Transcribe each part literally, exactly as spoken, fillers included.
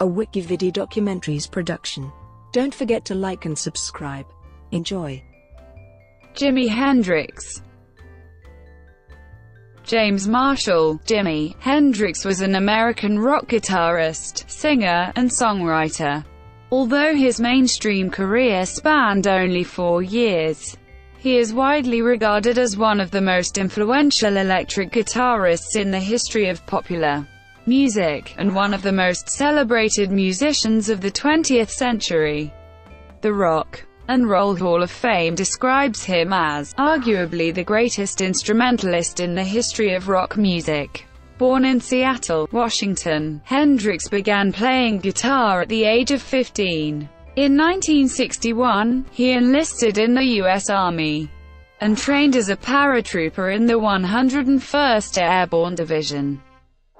a Wikividi Documentaries production. Don't forget to like and subscribe. Enjoy. Jimi Hendrix. James Marshall, Jimi Hendrix, was an American rock guitarist, singer, and songwriter. Although his mainstream career spanned only four years, he is widely regarded as one of the most influential electric guitarists in the history of popular music, and one of the most celebrated musicians of the twentieth century. The Rock and Roll Hall of Fame describes him as, arguably, the greatest instrumentalist in the history of rock music. Born in Seattle, Washington, Hendrix began playing guitar at the age of fifteen. In nineteen sixty-one, he enlisted in the U S Army and trained as a paratrooper in the one hundred first Airborne Division.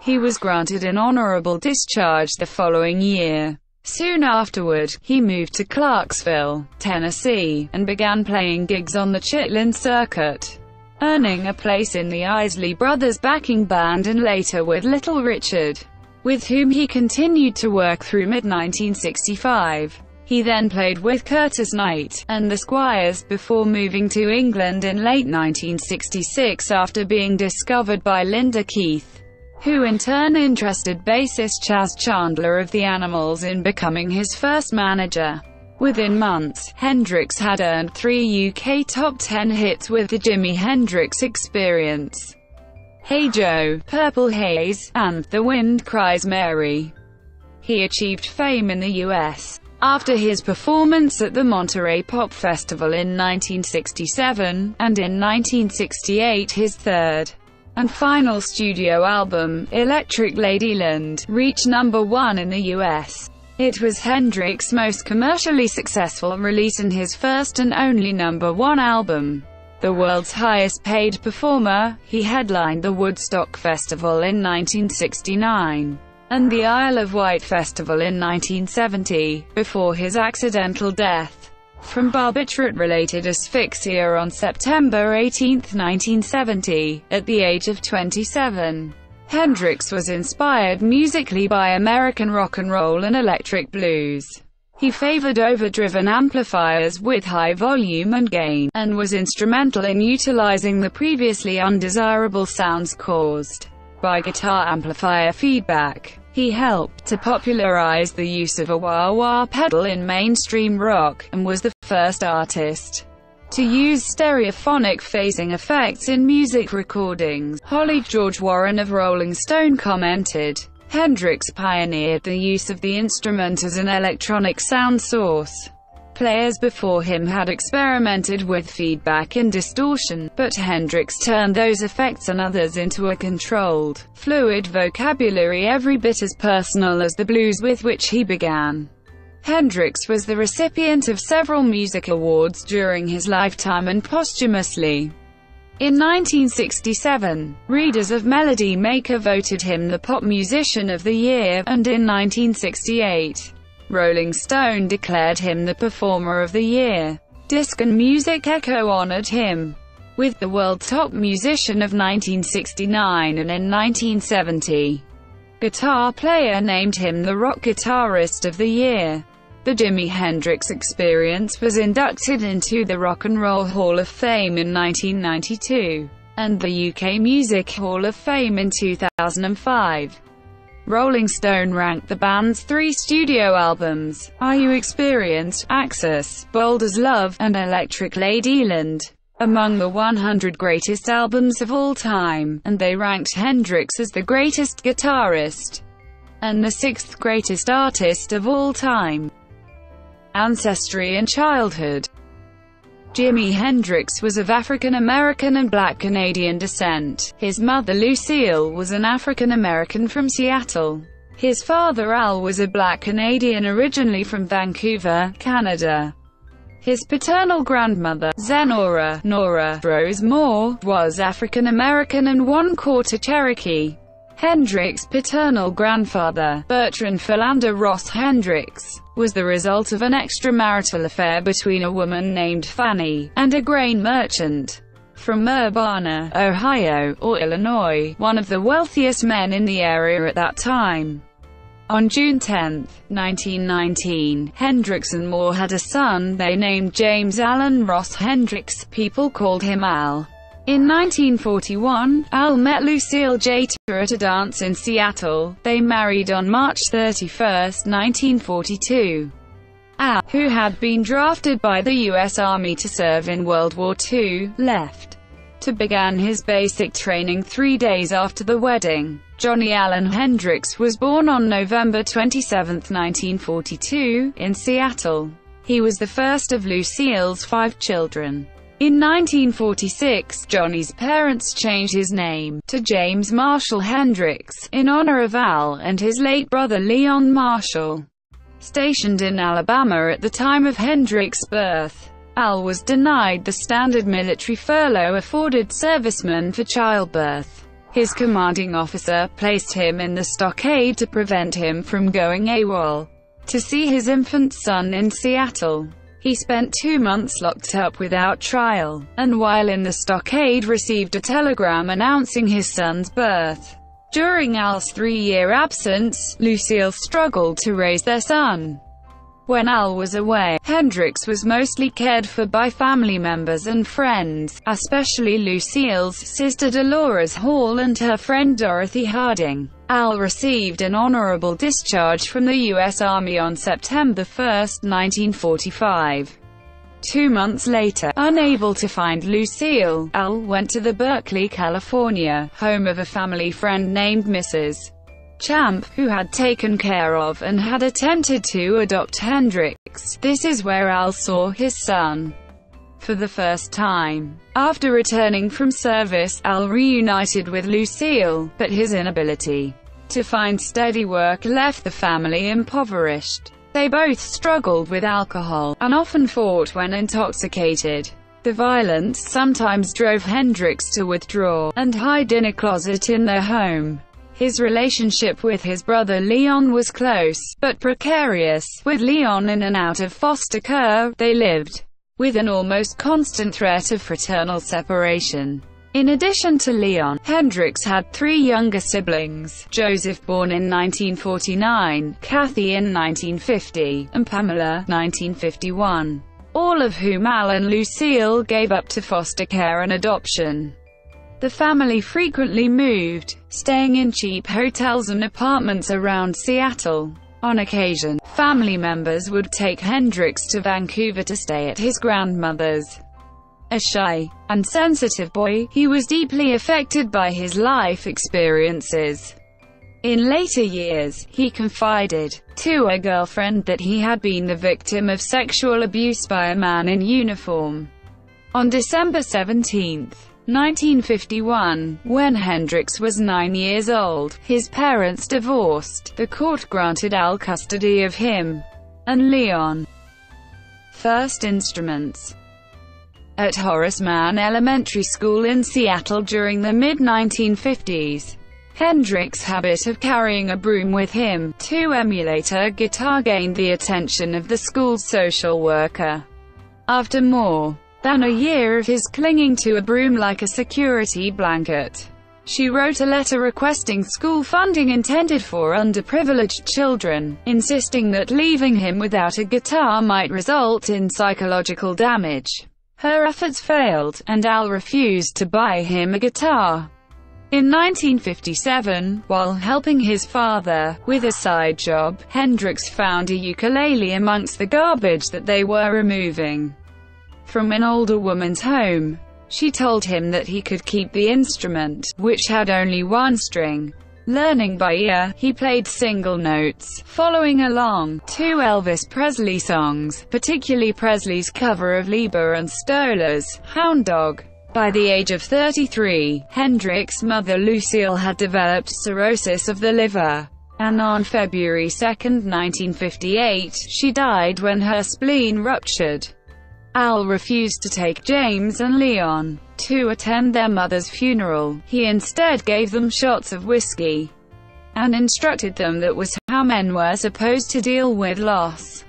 He was granted an honorable discharge the following year. Soon afterward, he moved to Clarksville, Tennessee, and began playing gigs on the Chitlin circuit, earning a place in the Isley Brothers backing band and later with Little Richard, with whom he continued to work through mid nineteen sixty-five. He then played with Curtis Knight and the Squires before moving to England in late nineteen sixty-six after being discovered by Linda Keith, who in turn interested bassist Chaz Chandler of the Animals in becoming his first manager. Within months, Hendrix had earned three U K top ten hits with the Jimi Hendrix Experience, Hey Joe, Purple Haze, and The Wind Cries Mary. He achieved fame in the U S after his performance at the Monterey Pop Festival in nineteen sixty-seven, and in nineteen sixty-eight his third and final studio album, Electric Ladyland, reached number one in the U S. It was Hendrix's most commercially successful release and his first and only number one album. The world's highest paid performer, he headlined the Woodstock Festival in nineteen sixty-nine, and the Isle of Wight Festival in nineteen seventy, before his accidental death from barbiturate-related asphyxia on September eighteenth nineteen seventy, at the age of twenty-seven. Hendrix was inspired musically by American rock and roll and electric blues. He favored overdriven amplifiers with high volume and gain, and was instrumental in utilizing the previously undesirable sounds caused by guitar amplifier feedback. He helped to popularize the use of a wah-wah pedal in mainstream rock, and was the first artist to use stereophonic phasing effects in music recordings. Holly George Warren of Rolling Stone commented, "Hendrix pioneered the use of the instrument as an electronic sound source. Players before him had experimented with feedback and distortion, but Hendrix turned those effects and others into a controlled, fluid vocabulary every bit as personal as the blues with which he began." Hendrix was the recipient of several music awards during his lifetime and posthumously. In nineteen sixty-seven, readers of Melody Maker voted him the Pop Musician of the Year, and in nineteen sixty-eight, Rolling Stone declared him the Performer of the Year. Disc and Music Echo honored him with the World Top Musician of nineteen sixty-nine, and in nineteen seventy, Guitar Player named him the Rock Guitarist of the Year. The Jimi Hendrix Experience was inducted into the Rock and Roll Hall of Fame in nineteen ninety-two, and the U K Music Hall of Fame in two thousand five. Rolling Stone ranked the band's three studio albums, Are You Experienced?, Axis: Bold as Love, and Electric Ladyland, among the one hundred greatest albums of all time, and they ranked Hendrix as the greatest guitarist and the sixth greatest artist of all time. Ancestry and childhood. Jimi Hendrix was of African-American and Black Canadian descent. His mother Lucille was an African-American from Seattle. His father Al was a Black Canadian originally from Vancouver, Canada. His paternal grandmother, Zenora Nora Rose Moore, was African-American and one-quarter Cherokee. Hendrix's paternal grandfather, Bertran Philander Ross Hendrix, was the result of an extramarital affair between a woman named Fanny and a grain merchant from Urbana, Ohio, or Illinois, one of the wealthiest men in the area at that time. On June tenth, nineteen nineteen, Hendrix and Moore had a son they named James Allen Ross Hendrix. People called him Al. In nineteen forty-one, Al met Lucille at a dance in Seattle. They married on March thirty-first, nineteen forty-two. Al, who had been drafted by the U S Army to serve in World War Two, left to begin his basic training three days after the wedding. Johnny Allen Hendrix was born on November twenty-seventh, nineteen forty-two, in Seattle. He was the first of Lucille's five children. In nineteen forty-six, Johnny's parents changed his name to James Marshall Hendrix, in honor of Al and his late brother Leon Marshall, stationed in Alabama at the time of Hendrix's birth. Al was denied the standard military furlough afforded servicemen for childbirth. His commanding officer placed him in the stockade to prevent him from going AWOL to see his infant son in Seattle. He spent two months locked up without trial, and while in the stockade received a telegram announcing his son's birth. During Al's three-year absence, Lucille struggled to raise their son. When Al was away, Hendrix was mostly cared for by family members and friends, especially Lucille's sister Dolores Hall and her friend Dorothy Harding. Al received an honorable discharge from the U S Army on September first, nineteen forty-five. Two months later, unable to find Lucille, Al went to the Berkeley, California, home of a family friend named Missus Champ, who had taken care of and had attempted to adopt Hendrix. This is where Al saw his son for the first time. After returning from service, Al reunited with Lucille, but his inability to find steady work left the family impoverished. They both struggled with alcohol, and often fought when intoxicated. The violence sometimes drove Hendrix to withdraw and hide in a closet in their home. His relationship with his brother Leon was close, but precarious. With Leon in and out of foster care, they lived with an almost constant threat of fraternal separation. In addition to Leon, Hendrix had three younger siblings: Joseph, born in nineteen forty-nine, Kathy in nineteen fifty, and Pamela, nineteen fifty-one, all of whom Al and Lucille gave up to foster care and adoption. The family frequently moved, staying in cheap hotels and apartments around Seattle. On occasion, family members would take Hendrix to Vancouver to stay at his grandmother's. A shy and sensitive boy, he was deeply affected by his life experiences. In later years, he confided to a girlfriend that he had been the victim of sexual abuse by a man in uniform. On December seventeenth, nineteen fifty-one, when Hendrix was nine years old, his parents divorced. The court granted Al custody of him and Leon. First instruments. At Horace Mann Elementary School in Seattle during the mid nineteen fifties, Hendrix's habit of carrying a broom with him to emulate a guitar gained the attention of the school's social worker. After more than a year of his clinging to a broom like a security blanket, she wrote a letter requesting school funding intended for underprivileged children, insisting that leaving him without a guitar might result in psychological damage. Her efforts failed, and Al refused to buy him a guitar. In nineteen fifty-seven, while helping his father with a side job, Hendrix found a ukulele amongst the garbage that they were removing from an older woman's home. She told him that he could keep the instrument, which had only one string. Learning by ear, he played single notes, following along two Elvis Presley songs, particularly Presley's cover of Lieber and Stoller's Hound Dog. By the age of thirty-three, Hendrix's mother Lucille had developed cirrhosis of the liver, and on February second, nineteen fifty-eight, she died when her spleen ruptured. Al refused to take James and Leon to attend their mother's funeral. He instead gave them shots of whiskey and instructed them that was how men were supposed to deal with loss.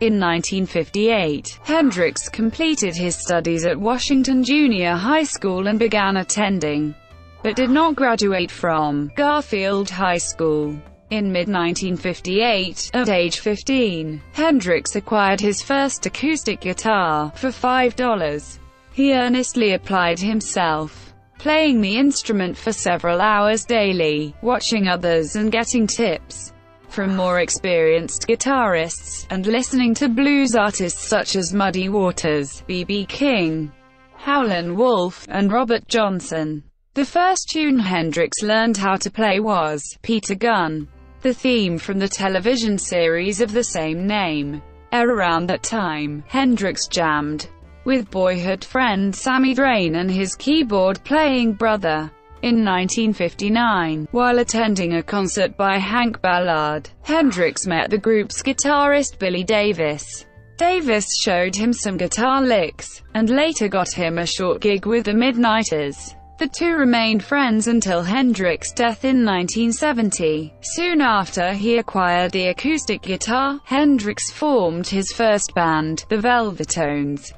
In nineteen fifty-eight, Hendrix completed his studies at Washington Junior High School and began attending, but did not graduate from, Garfield High School. In mid nineteen fifty-eight, at age fifteen, Hendrix acquired his first acoustic guitar, for five dollars. He earnestly applied himself, playing the instrument for several hours daily, watching others and getting tips from more experienced guitarists, and listening to blues artists such as Muddy Waters, B B King, Howlin' Wolf, and Robert Johnson. The first tune Hendrix learned how to play was Peter Gunn, the theme from the television series of the same name. At around that time, Hendrix jammed with boyhood friend Sammy Drain and his keyboard-playing brother. In nineteen fifty-nine, while attending a concert by Hank Ballard, Hendrix met the group's guitarist Billy Davis. Davis showed him some guitar licks, and later got him a short gig with the Midnighters. The two remained friends until Hendrix's death in nineteen seventy. Soon after he acquired the acoustic guitar, Hendrix formed his first band, the Velvetones.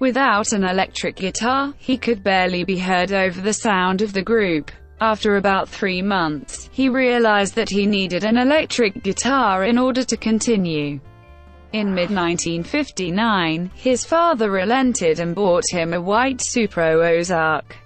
Without an electric guitar, he could barely be heard over the sound of the group. After about three months, he realized that he needed an electric guitar in order to continue. In mid nineteen fifty-nine, his father relented and bought him a white Supro Ozark.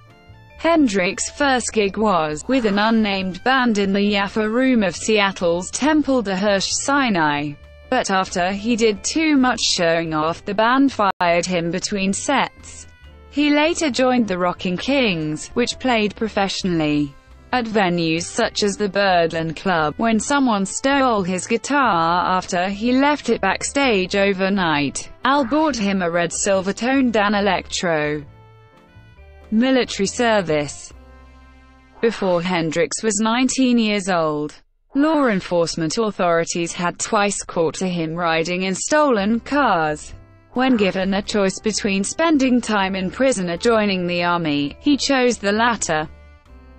Hendrix's first gig was with an unnamed band in the Yaffa Room of Seattle's Temple de Hirsch Sinai. But after he did too much showing off, the band fired him between sets. He later joined the Rockin' Kings, which played professionally at venues such as the Birdland Club, when someone stole his guitar after he left it backstage overnight. Al bought him a red Silvertone Dan Electro. Military service. Before Hendrix was nineteen years old, law enforcement authorities had twice caught him riding in stolen cars. When given a choice between spending time in prison or joining the army, he chose the latter,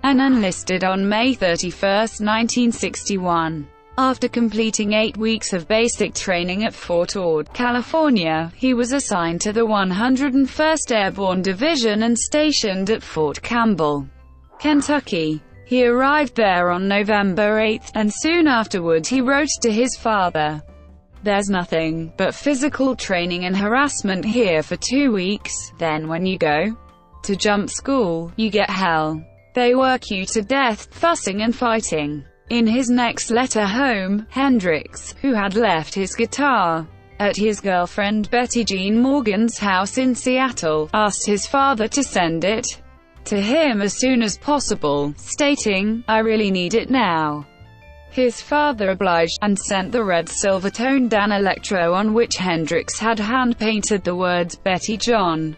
and enlisted on May thirty-first, nineteen sixty-one. After completing eight weeks of basic training at Fort Ord, California, he was assigned to the one hundred first Airborne Division and stationed at Fort Campbell, Kentucky. He arrived there on November eighth, and soon afterwards he wrote to his father, "There's nothing but physical training and harassment here for two weeks, then when you go to jump school, you get hell. They work you to death, fussing and fighting." In his next letter home, Hendrix, who had left his guitar at his girlfriend Betty Jean Morgan's house in Seattle, asked his father to send it to him as soon as possible, stating, "I really need it now." His father obliged, and sent the red Silvertone Dan Electro, on which Hendrix had hand-painted the words Betty John,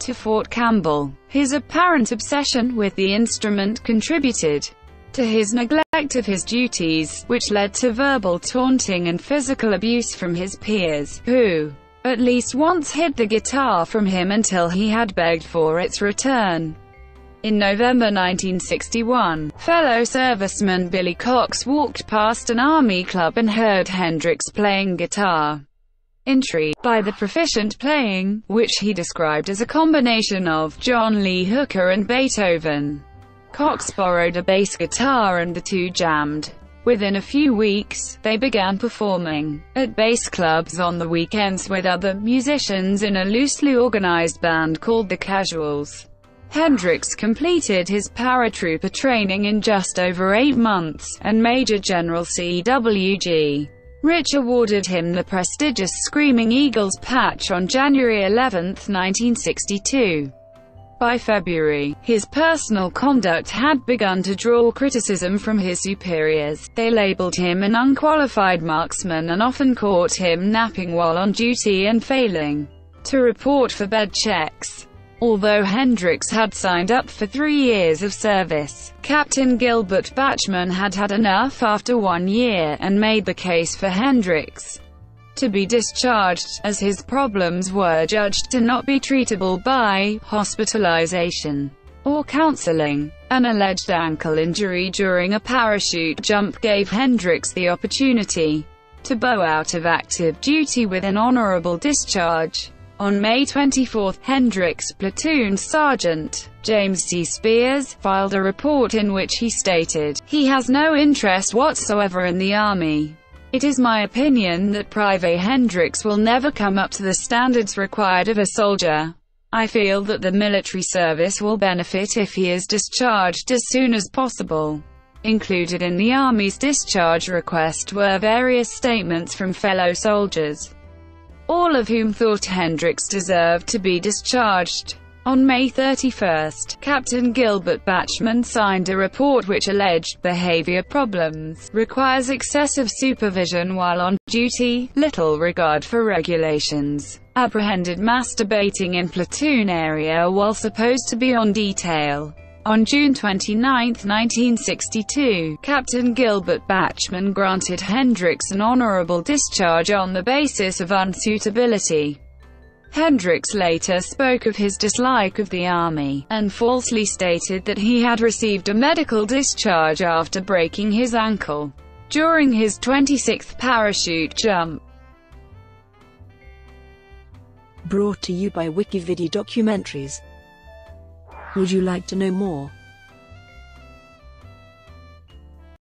to Fort Campbell. His apparent obsession with the instrument contributed to his neglect of his duties, which led to verbal taunting and physical abuse from his peers, who at least once hid the guitar from him until he had begged for its return. In November nineteen sixty-one, fellow serviceman Billy Cox walked past an army club and heard Hendrix playing guitar. Intrigued by the proficient playing, which he described as a combination of John Lee Hooker and Beethoven, Cox borrowed a bass guitar and the two jammed. Within a few weeks, they began performing at bass clubs on the weekends with other musicians in a loosely organized band called the Casuals. Hendrix completed his paratrooper training in just over eight months, and Major General C W G Rich awarded him the prestigious Screaming Eagles patch on January eleventh, nineteen sixty-two. By February, his personal conduct had begun to draw criticism from his superiors. They labeled him an unqualified marksman and often caught him napping while on duty and failing to report for bed checks. Although Hendrix had signed up for three years of service, Captain Gilbert Batchman had had enough after one year, and made the case for Hendrix to be discharged, as his problems were judged to not be treatable by hospitalization or counseling. An alleged ankle injury during a parachute jump gave Hendrix the opportunity to bow out of active duty with an honorable discharge. On May twenty-fourth, Hendrix's platoon sergeant, James C. Spears, filed a report in which he stated, "He has no interest whatsoever in the army. It is my opinion that Private Hendrix will never come up to the standards required of a soldier. I feel that the military service will benefit if he is discharged as soon as possible." Included in the Army's discharge request were various statements from fellow soldiers, all of whom thought Hendrix deserved to be discharged. On May thirty-first, Captain Gilbert Batchman signed a report which alleged behavior problems, requires excessive supervision while on duty, little regard for regulations, apprehended masturbating in platoon area while supposed to be on detail. On June twenty-ninth, nineteen sixty-two, Captain Gilbert Batchman granted Hendrix an honorable discharge on the basis of unsuitability. Hendrix later spoke of his dislike of the army, and falsely stated that he had received a medical discharge after breaking his ankle during his twenty-sixth parachute jump. Brought to you by Wikividi Documentaries. Would you like to know more?